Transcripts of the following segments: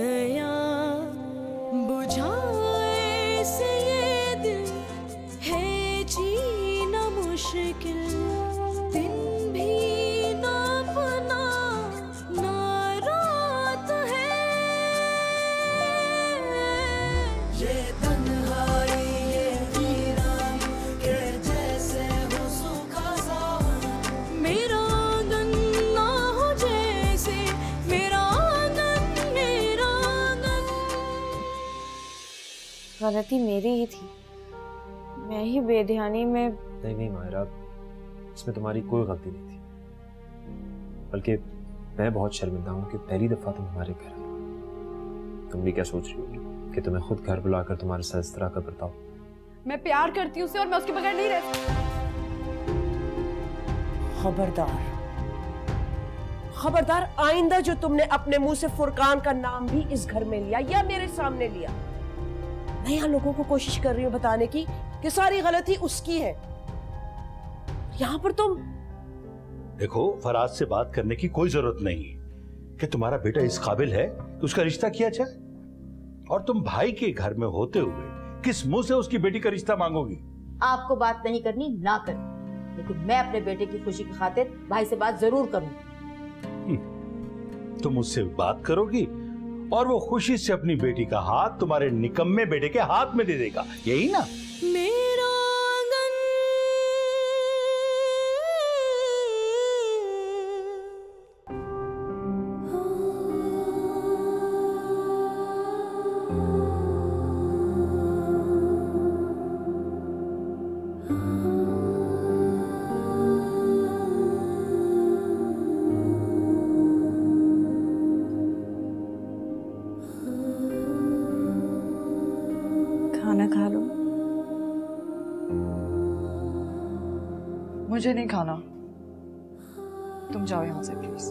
गया, बुझाए से ये दिल है जीना मुश्किल। दिन भी ना अपना ना रात है, ये तन्हाई ये वीरानी के जैसे हो सूखा सा मेरा आंगन ना हो जैसे मेरा आंगन मेरा आंगन। गलती मेरी ही थी, मैं ही बेध्यानी में। नहीं मायरा, इसमें तुम्हारी कोई गलती नहीं थी, बल्कि मैं बहुत शर्मिंदा हूँ कि पहली दफा तुम हमारे घर आए। तुम भी क्या सोच रही हो कि तुम्हें खुद घर बुलाकर तुम्हारे साथ इस तरह का बर्ताव? मैं प्यार करती हूँ उसे और मैं उसके बगैर नहीं रहती। खबरदार खबरदार, आइंदा जो तुमने अपने मुंह से फुरकान का नाम भी इस घर में लिया या मेरे सामने लिया। मैं यहाँ लोगों को कोशिश कर रही हूँ बताने की कि सारी गलती उसकी है, यहाँ पर तुम। देखो, फराज से बात करने की कोई जरूरत नहीं कि तुम्हारा बेटा इस काबिल है कि उसका रिश्ता किया जाए, और तुम भाई के घर में होते हुए किस मुंह से उसकी बेटी का रिश्ता मांगोगी? आपको बात नहीं करनी ना करो, लेकिन मैं अपने बेटे की खुशी की खातिर भाई से बात जरूर करूंगी। तुम उससे बात करोगी और वो खुशी से अपनी बेटी का हाथ तुम्हारे निकम्मे बेटे के हाथ में दे देगा, यही ना? मुझे नहीं खाना, तुम जाओ यहाँ से प्लीज।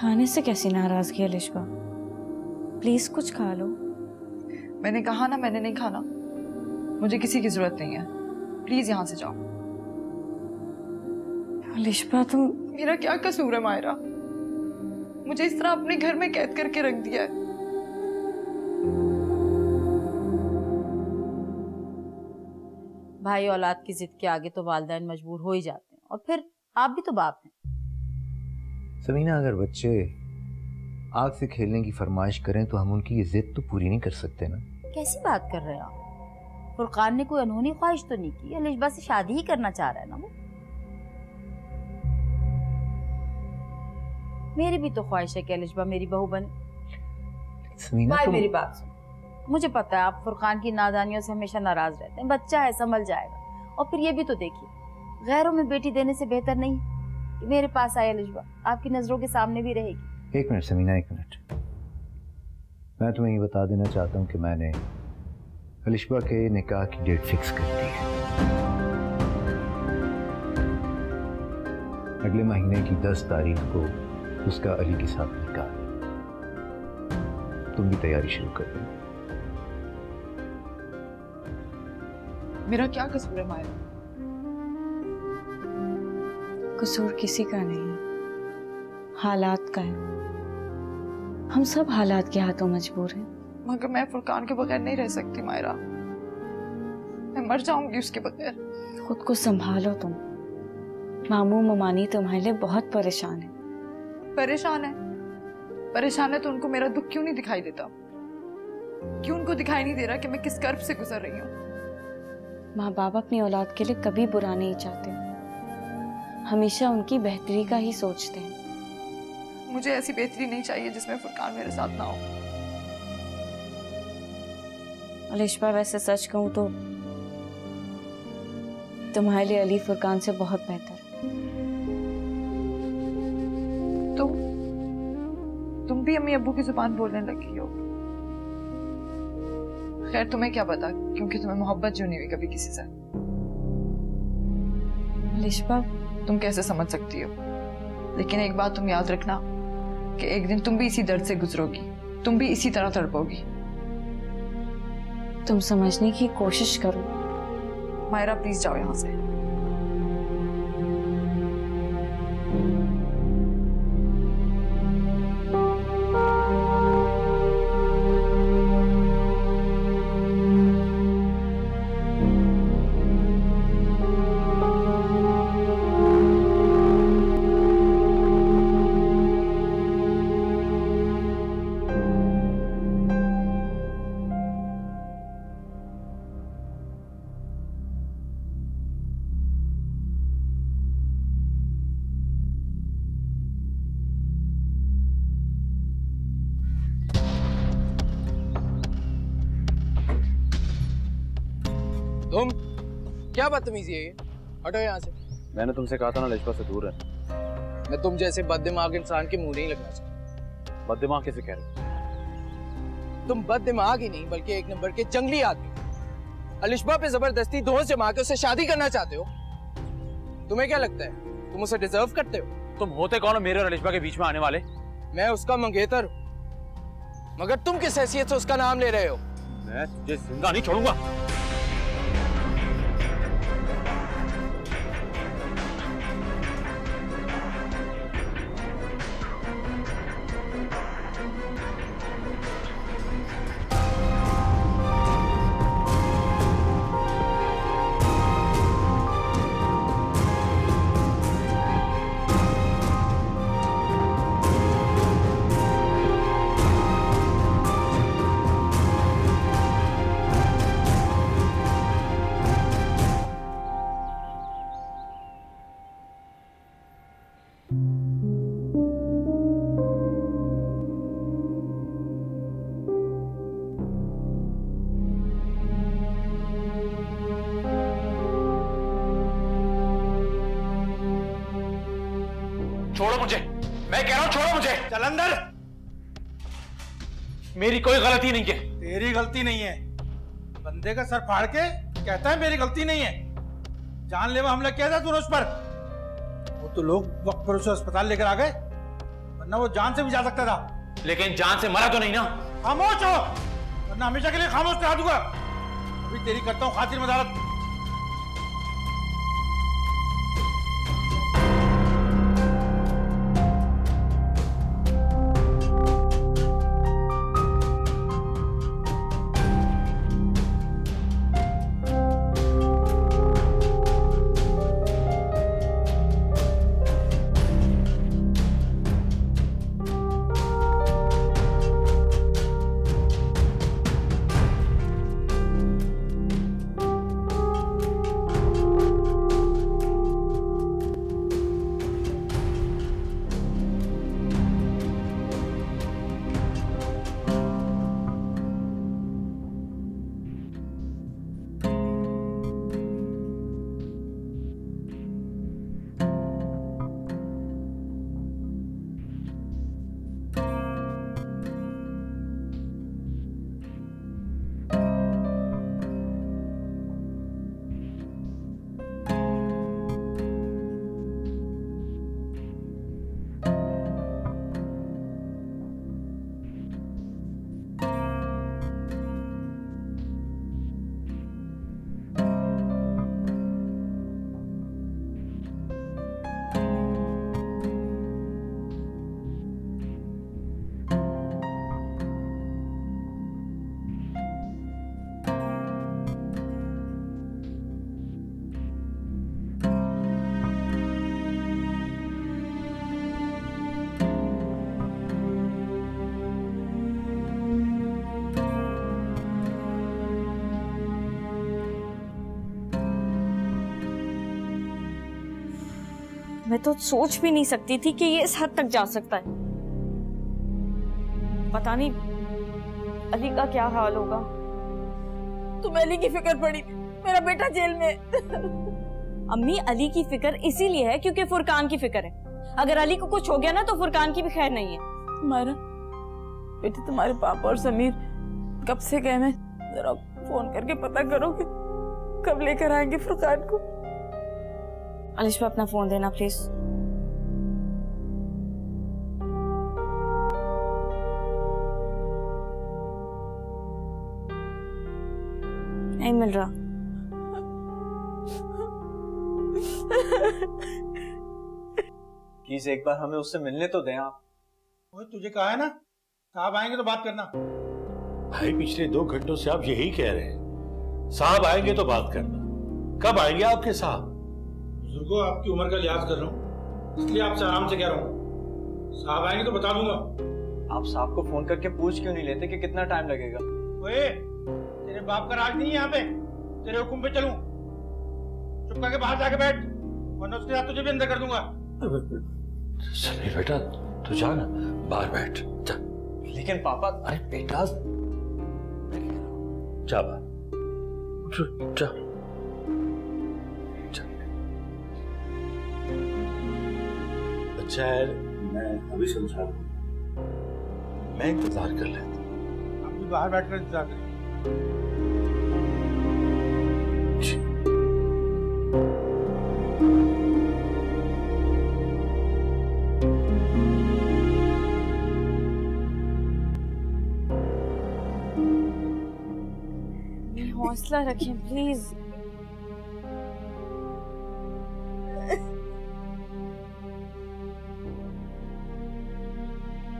खाने से कैसी नाराजगी है लिशबा, प्लीज कुछ खा लो। मैंने कहा ना मैंने नहीं खाना, मुझे किसी की जरूरत नहीं है, प्लीज यहाँ से जाओ। लिशबा तुम, मेरा क्या कसूर है मायरा? मुझे इस तरह अपने घर में कैद करके रख दिया है। भाई औलाद की जिद के आगे तो वालिदैन मजबूर हो ही जाते हैं, और फिर आप भी तो बाप हैं। समीना, अगर बच्चे आग से खेलने की फरमाइश करें तो हम उनकी ये जिद तो पूरी नहीं कर सकते ना। कैसी बात कर रहे हैं आप? फुरकान ने कोई अनहोनी ख्वाहिश तो नहीं की, लिशबा से शादी ही करना चाह रहा है ना वो। मेरी भी तो ख्वाहिश है कि लिशबा मेरी बहू बने। समीना भाई, मेरी बात सुन, मुझे पता है आप फुरकान की नादानियों से हमेशा नाराज रहते हैं, बच्चा है संभल जाएगा। और फिर ये भी तो देखिए, गैरों में बेटी देने से बेहतर नहीं कि मेरे पास आए। लिशबा आपकी नजरों के सामने भी रहेगी। एक मिनट समीना, एक मिनट। मैं तुम्हें ये बता देना चाहता हूँ कि मैंने लिशबा के निकाह की डेट फिक्स कर दी है। अगले महीने की 10 तारीख को उसका अली के साथ निकाह है। तुम भी तैयारी शुरू कर दो। मेरा क्या कसूर है मायरा? कसूर किसी का नहीं है, हालात का है। हम सब हालात के हाथों मजबूर हैं। मगर मैं फुरकान के बगैर नहीं रह सकती मायरा, मैं मर जाऊंगी उसके बगैर। खुद को संभालो तुम, मामू ममानी तुम्हारे लिए बहुत परेशान है। परेशान है? परेशान है तो उनको मेरा दुख क्यों नहीं दिखाई देता? क्यों उनको दिखाई नहीं दे रहा कि मैं किस कर्ब से गुजर रही हूँ? माँ बाप अपनी औलाद के लिए कभी बुरा नहीं चाहते, हमेशा उनकी बेहतरी का ही सोचते हैं। मुझे ऐसी बेहतरी नहीं चाहिए जिसमें फुरकान मेरे साथ ना हो। अलिशबा वैसे सच कहूँ तो तुम्हारे लिए अली फुरकान से बहुत बेहतर है। तुम भी अम्मी अब्बू की जुबान बोलने लगी हो। खैर तुम्हें क्या पता, क्योंकि तुम्हें मोहब्बत जो नहीं हुई कभी किसी से। लिशबा तुम कैसे समझ सकती हो? लेकिन एक बात तुम याद रखना कि एक दिन तुम भी इसी दर्द से गुजरोगी, तुम भी इसी तरह तड़पोगी। तुम समझने की कोशिश करो मायरा, प्लीज जाओ यहाँ से। तुम क्या बदतमीजी है ये? हटो यहाँ से। मैंने तुमसे कहा था ना लेशपा से दूर रहना। मैं तुम जैसे बददिमाग इंसान के मुंह नहीं लगना चाहता। बददिमाग कैसे कह रहे? तुम बददिमाग ही नहीं बल्कि एक नंबर के जंगली आदमी। अलिशबा पे जबरदस्ती दोस्त जमा के उससे शादी करना चाहते हो। तुम्हें क्या लगता है तुम उसे डिजर्व करते हो? तुम होते कौन हो मेरे और अलिशबा के बीच में आने वाले? मैं उसका मंगेतर हूँ, मगर तुम किस हैसियत से उसका नाम ले रहे हो? मैं तुझे जिंदा नहीं छोड़ूंगा। छोड़ो मुझे, मैं कह रहा हूं छोड़ो मुझे। चल अंदर। मेरी कोई गलती नहीं है। तेरी गलती नहीं है। बंदे का सर फाड़ के कहता है मेरी गलती नहीं है। जानलेवा हमला किया था तूने उस पर। वो तो लोग वक्त पर उसे अस्पताल लेकर आ गए, वरना वो जान से भी जा सकता था। लेकिन जान से मरा तो नहीं ना। खामोश हो, वरना हमेशा के लिए खामोश करा दूंगा। अभी तेरी करता हूँ खातिर मदारत। मैं तो सोच भी नहीं सकती थी कि ये इस हद तक जा सकता है। पता नहीं अली का क्या हाल होगा। तुम्हें अली की फिक्र पड़ी? मेरा बेटा जेल में। अम्मी, अली की फिक्र इसीलिए है क्योंकि फुरकान की फिक्र है। अगर अली को कुछ हो गया ना तो फुरकान की भी खैर नहीं है। तुम्हारा बेटे, तुम्हारे पापा और समीर कब से गए हैं? जरा फोन करके पता करो कि कब लेकर आएंगे फुरकान को। अलिशबा, अपना फोन देना प्लीज। नहीं मिल रहा। प्लीज एक बार हमें उससे मिलने तो दें आप। तुझे कहा है ना, साहब आएंगे तो बात करना। भाई पिछले 2 घंटों से आप यही कह रहे हैं, साहब आएंगे तो बात करना। कब आएंगे आपके साहब? बुजुर्गो, आपकी उम्र का लिहाज कर रहा हूँ, इसलिए आपसे आराम से कह रहा हूँ। साहब आएंगे तो बता दूंगा। आप साहब को फोन करके पूछ क्यों नहीं लेते कि कितना टाइम लगेगा? ओए, तेरे बाप का राज नहीं है यहाँ पे। तेरे हुक्म पे चलूं? चुप करके बाहर जाके बैठ, वरना उसके साथ तुझे भी अंदर कर दूंगा। समीर बेटा, तू जा ना, बाहर बैठ जा। लेकिन पापा। अरे बेटा जा। अच्छा है, मैं अभी समझा रहा हूँ, मैं इंतजार कर लेता हूँ। आप भी बाहर बैठकर इंतजार करें। हौसला रखें प्लीज।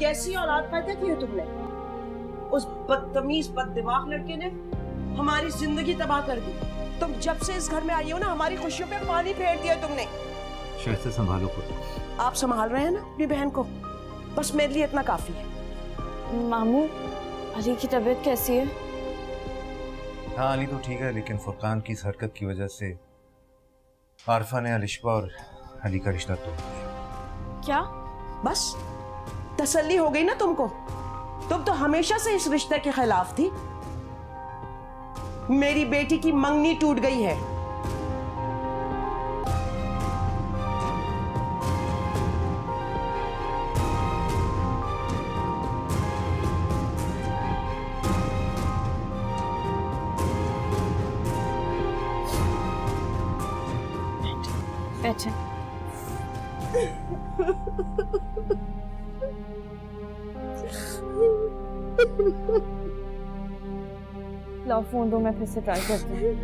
कैसी औलाद पैदा की है तुमने? उस बदतमीज बददिमाग लड़के ने हमारी जिंदगी तबाह कर दी। तुम जब से इस घर में आई हो ना, हमारी खुशियों पे पानी फेर दिया तुमने। शहर से संभालो खुद। आप संभाल रहे हैं ना अपनी बहन को, बस मेरे लिए इतना काफी है। मामू, अली की तबीयत कैसी है? हाँ, अली तो ठीक है, लेकिन फुरकान की इस हरकत की वजह से आरफा ने अलिशबा और अली का रिश्ता तोड़ दिया। क्या? बस तसल्ली हो गई ना तुमको? तुम तो हमेशा से इस रिश्ते के खिलाफ थी। मेरी बेटी की मंगनी टूट गई है। अच्छा। लाओ फोन दो, मैं फिर से ट्राई करती हूँ।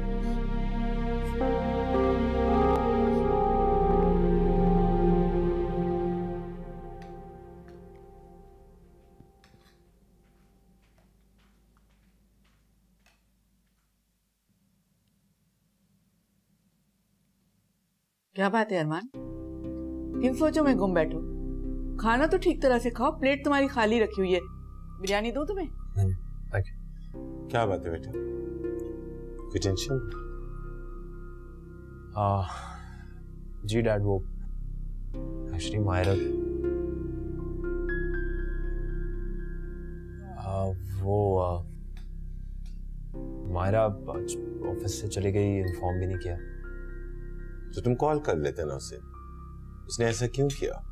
क्या बात है अरमान, इन सोचों में गुम बैठो? खाना तो ठीक तरह से खाओ, प्लेट तुम्हारी खाली रखी हुई है। बिरयानी दूं तुम्हें? नहीं। क्या बात है बेटा, कोई टेंशन? जी डैड, वो एक्चुअली मायरा मायरा ऑफिस से चली गई, इन्फॉर्म भी नहीं किया। तो तुम कॉल कर लेते ना उसे, उसने ऐसा क्यों किया?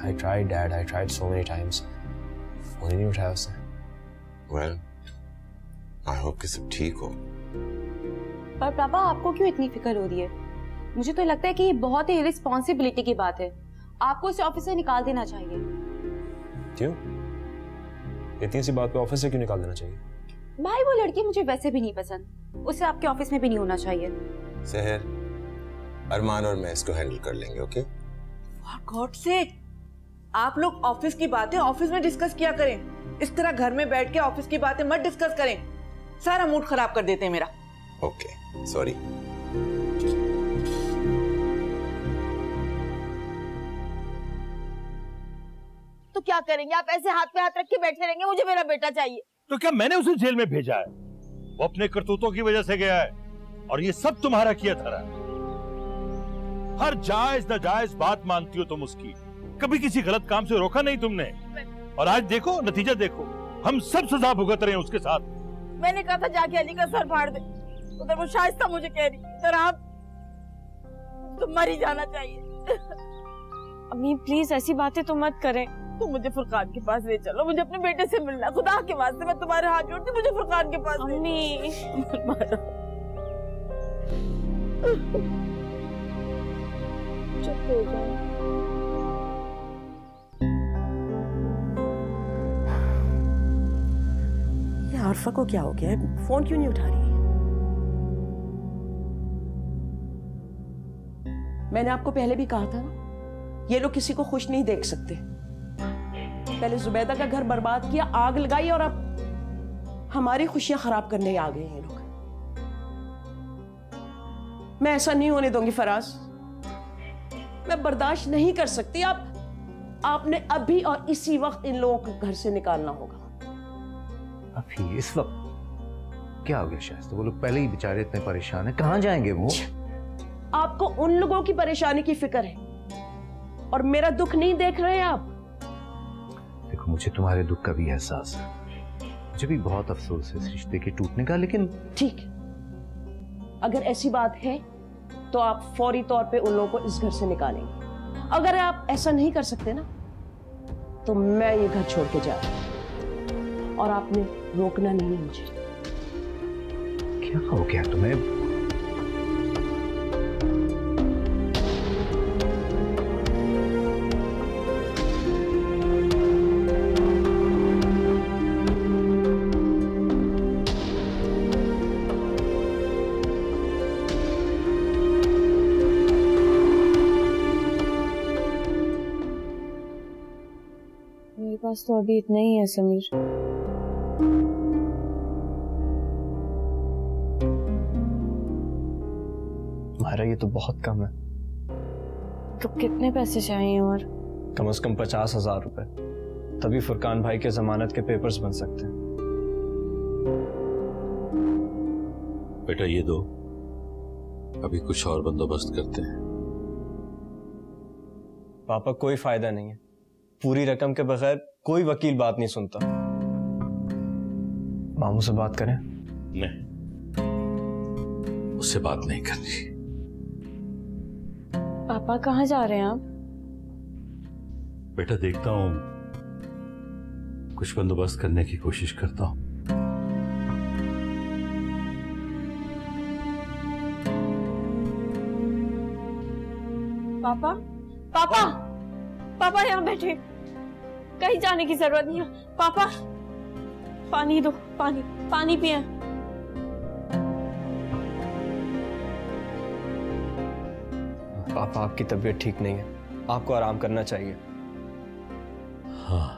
I tried Dad, I tried so many times, phone ही नहीं उठाया उसने। Well, I hope कि सब ठीक हो। पर पापा, आपको क्यों इतनी फिक्र हो रही है? मुझे तो लगता है कि ये बहुत ही रिस्पॉन्सिबिलिटी की बात है, आपको इसे ऑफिस से निकाल देना चाहिए। क्यों? इतनी सी बात पे ऑफिस से क्यों निकाल देना चाहिए? भाई, वो लड़की मुझे वैसे भी नहीं पसंद, उसे आपके ऑफिस में भी नहीं होना चाहिए। सहर, अरमान और मैं इसको हैंडल कर लेंगे, ओके? फॉर गॉड सेक, आप लोग ऑफिस की बातें ऑफिस में डिस्कस किया करें। इस तरह घर में बैठ के ऑफिस की बातें मत डिस्कस करें, सारा मूड खराब कर देते हैं मेरा। Okay, sorry. तो क्या करेंगे आप? ऐसे हाथ पे हाथ रख के बैठे रहेंगे? मुझे मेरा बेटा चाहिए। तो क्या मैंने उसे जेल में भेजा है? वो अपने करतूतों की वजह से गया है, और ये सब तुम्हारा किया था। हर जायज न जायज बात मानती हो तुम उसकी, कभी किसी गलत काम से रोका नहीं तुमने। और आज देखो नतीजा, देखो हम सब सजा भुगत रहे हैं उसके साथ। मैंने कहा था जाके अली का सर फाड़ दे, उधर वो शाइस्ता मुझे कह रही, इधर आप, तुम मर ही जाना चाहिए। अम्मी प्लीज ऐसी बातें तो मत करें। तुम मुझे फुरकान के पास ले चलो, मुझे अपने बेटे से मिलना, खुदा के वास्ते मैं तुम्हारे हाथ जोड़ती, मुझे फुरकान के पास। अम्मी चुप हो जाओ। ये आरफा को क्या हो गया है? फोन क्यों नहीं उठा रही? मैंने आपको पहले भी कहा था ना, ये लोग किसी को खुश नहीं देख सकते। पहले जुबैदा का घर बर्बाद किया, आग लगाई, और अब हमारी खुशियां खराब करने आ गए हैं लोग। मैं ऐसा नहीं होने दूंगी फराज, मैं बर्दाश्त नहीं कर सकती। आपने अभी और इसी वक्त इन लोगों को घर से निकालना होगा। अभी इस वक्त? क्या हो गया शायद? तो वो लोग पहले ही बेचारे इतने परेशान हैं, कहाँ जाएंगे वो? आपको उन लोगों की परेशानी की फिक्र है, और मेरा दुख नहीं देख रहे हैं आप? देखो, मुझे तुम्हारे दुख का भी एहसास है, मुझे भी बहुत अफसोस है इस रिश्ते के टूटने का, लेकिन ठीक है, अगर ऐसी बात है तो आप फौरी तौर पे उन लोगों को इस घर से निकालेंगे। अगर आप ऐसा नहीं कर सकते ना तो मैं ये घर छोड़ के जा रही हूं और आपने रोकना नहीं है मुझे। क्या हो गया तुम्हें? मेरे पास तो अभी इतना ही है समीर। तुम्हारा ये तो बहुत कम है। तो कितने पैसे चाहिए? और कम से कम 50,000 रुपए, तभी फुरकान भाई के जमानत के पेपर्स बन सकते हैं। बेटा ये दो, अभी कुछ और बंदोबस्त करते हैं। पापा कोई फायदा नहीं है, पूरी रकम के बगैर कोई वकील बात नहीं सुनता। मामू से बात करें? नहीं, उससे बात नहीं करनी। पापा कहाँ जा रहे हैं आप? बेटा देखता हूँ, कुछ बंदोबस्त करने की कोशिश करता हूँ। पापा, पापा, पापा यहाँ बैठे, कहीं जाने की जरूरत नहीं है। पापा पानी दो, पानी पानी पिए। पापा आपकी तबीयत ठीक नहीं है, आपको आराम करना चाहिए। हाँ,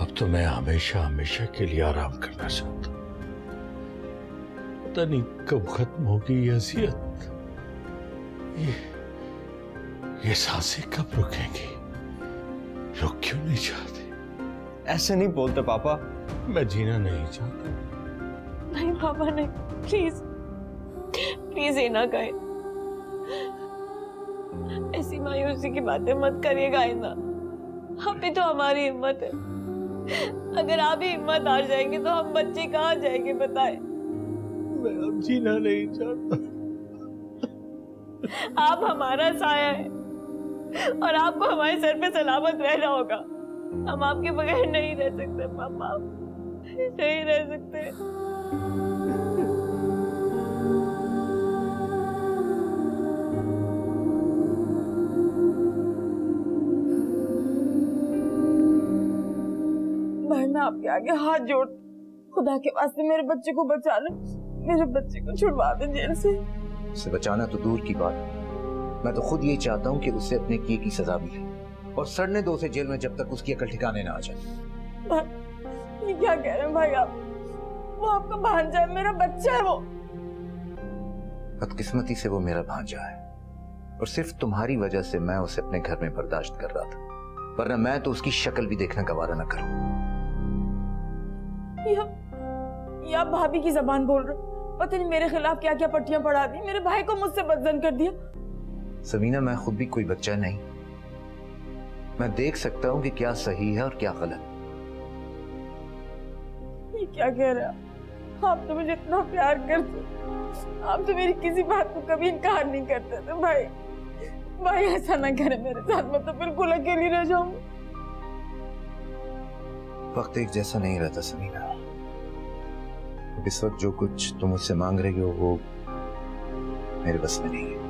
अब तो मैं हमेशा हमेशा के लिए आराम करना चाहता हूँ। पता नहीं कब खत्म होगी ये अज़ियत, ये सांसें कब रुकेंगी? रुक क्यों नहीं चाहते? ऐसे नहीं बोलते पापा, मैं जीना नहीं चाहता। नहीं पापा नहीं, प्लीज प्लीज ये ना कहे, ऐसी मायूसी की बातें मत करिएगा आइंदा। आप पे तो हमारी हिम्मत है, अगर आप ही हिम्मत हार जाएंगे तो हम बच्चे कहाँ जाएंगे बताएं? मैं अब जीना नहीं चाहता। आप हमारा साया है और आपको हमारे सर पे सलामत रहना होगा। हम आपके बगैर नहीं रह सकते पापा, नहीं रह सकते। मैं आपके आगे हाथ जोड़, खुदा के वास्ते मेरे बच्चे को बचा ले, मेरे बच्चे को छुड़वा दे जेल से। उसे बचाना तो दूर की बात है, मैं तो खुद ये चाहता हूँ कि उससे अपने किए की सजा मिले और सड़ने दो उसे जेल में जब तक उसकी अकल ठिकाने ना आ जाए। ये क्या कह रहे हैं भाई आप? वो आपका भांजा है, मेरा बच्चा है वो। बदकिस्मती से वो मेरा भांजा है और सिर्फ तुम्हारी वजह से मैं उसे अपने घर में बर्दाश्त कर रहा था, वरना मैं तो उसकी शक्ल भी देखना गवारा ना करूं। या भाभी की जबान बोल रहे, पता नहीं मेरे खिलाफ क्या क्या पट्टियां पढ़ा दी, मेरे भाई को मुझसे बदजन कर दिया। समीना मैं खुद भी कोई बच्चा नहीं, मैं देख सकता हूँ कि क्या सही है और क्या गलत। ये क्या कह रहा है आप? तो मुझे इतना प्यार करते, आप तो मेरी किसी बात को कभी इनकार नहीं करते थे। भाई भाई ऐसा ना करे मेरे साथ, मैं तो बिल्कुल अकेली रह जाऊंगी। वक्त एक जैसा नहीं रहता समीना, इस वक्त जो कुछ तुम मुझसे मांग रही हो वो मेरे बस में नहीं है।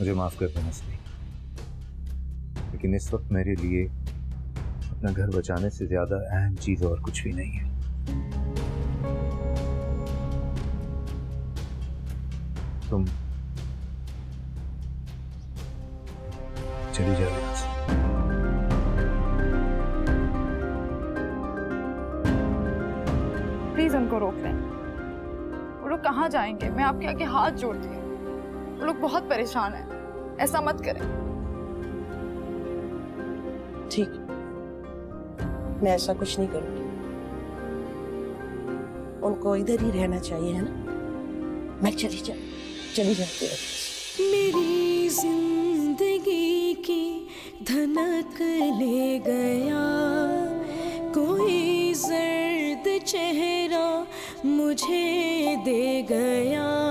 मुझे माफ कर देना सही, लेकिन इस वक्त मेरे लिए अपना घर बचाने से ज्यादा अहम चीज और कुछ भी नहीं है। तुम चली जाओ यहाँ से। कहाँ जाएंगे? मैं आपके आगे हाथ जोड़ती हूँ, वो लोग बहुत परेशान हैं, ऐसा मत करें। ठीक, मैं ऐसा कुछ नहीं करूँगी। उनको इधर ही रहना चाहिए, है ना? मैं चली जाती हूँ। मेरी जिंदगी की धनक ले गया कोई जर्द चेहरा मुझे दे गया।